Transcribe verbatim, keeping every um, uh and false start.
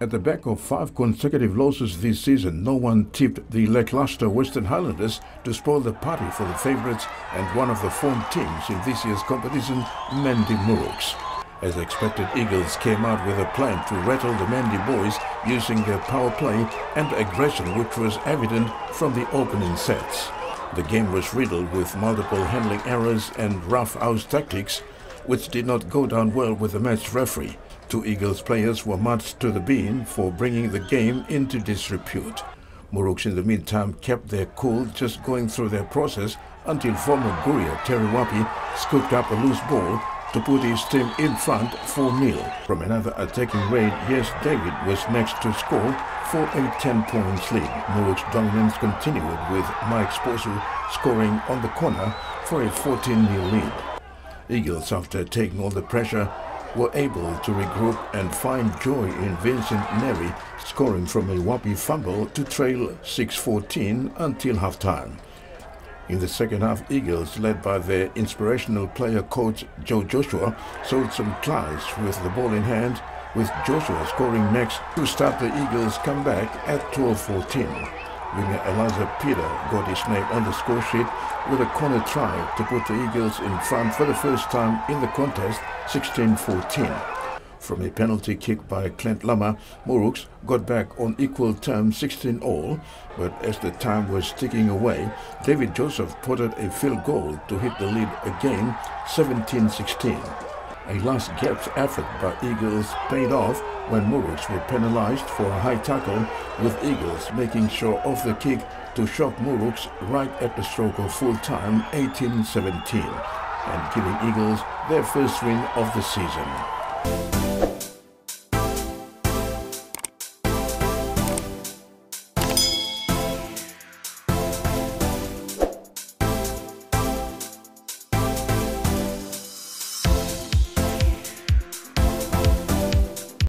At the back of five consecutive losses this season, no one tipped the lackluster Western Highlanders to spoil the party for the favourites and one of the form teams in this year's competition, Mendi Muruks. As expected, Eagles came out with a plan to rattle the Mendi boys using their power play and aggression, which was evident from the opening sets. The game was riddled with multiple handling errors and rough-house tactics, which did not go down well with the match referee. Two Eagles players were marched to the bin for bringing the game into disrepute. Muruks in the meantime kept their cool, just going through their process until former Gurrier Terry Wapi scooped up a loose ball to put his team in front four nil. From another attacking raid, Yes David was next to score for a ten points lead. Muruks' dominance continued with Mike Sposu scoring on the corner for a fourteen nil lead. Eagles, after taking all the pressure, were able to regroup and find joy in Vincent Neri scoring from a Wapi fumble to trail six fourteen until half-time. In the second half, Eagles, led by their inspirational player coach Joe Joshua, showed some class with the ball in hand, with Joshua scoring next to start the Eagles' comeback at twelve fourteen. Winger Eliza Peter got his name on the score sheet with a corner try to put the Eagles in front for the first time in the contest, sixteen fourteen. From a penalty kick by Clint Lama, Muruks got back on equal terms, sixteen all, but as the time was ticking away, David Joseph potted a field goal to hit the lead again, seventeen sixteen. A last-gasp effort by Eagles paid off when Muruks were penalised for a high tackle, with Eagles making sure of the kick to shock Muruks right at the stroke of full-time, eighteen seventeen, and giving Eagles their first win of the season.